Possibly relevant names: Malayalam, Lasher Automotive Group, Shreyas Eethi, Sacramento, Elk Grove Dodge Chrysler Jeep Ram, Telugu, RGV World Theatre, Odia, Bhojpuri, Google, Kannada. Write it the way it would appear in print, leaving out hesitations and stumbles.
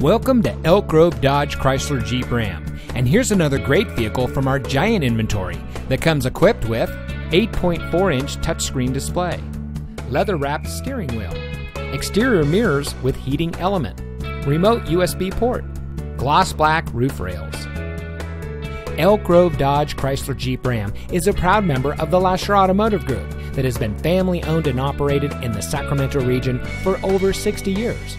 Welcome to Elk Grove Dodge Chrysler Jeep Ram, and here's another great vehicle from our giant inventory that comes equipped with 8.4-inch touchscreen display, leather-wrapped steering wheel, exterior mirrors with heating element, remote USB port, gloss black roof rails. Elk Grove Dodge Chrysler Jeep Ram is a proud member of the Lasher Automotive Group that has been family-owned and operated in the Sacramento region for over 60 years.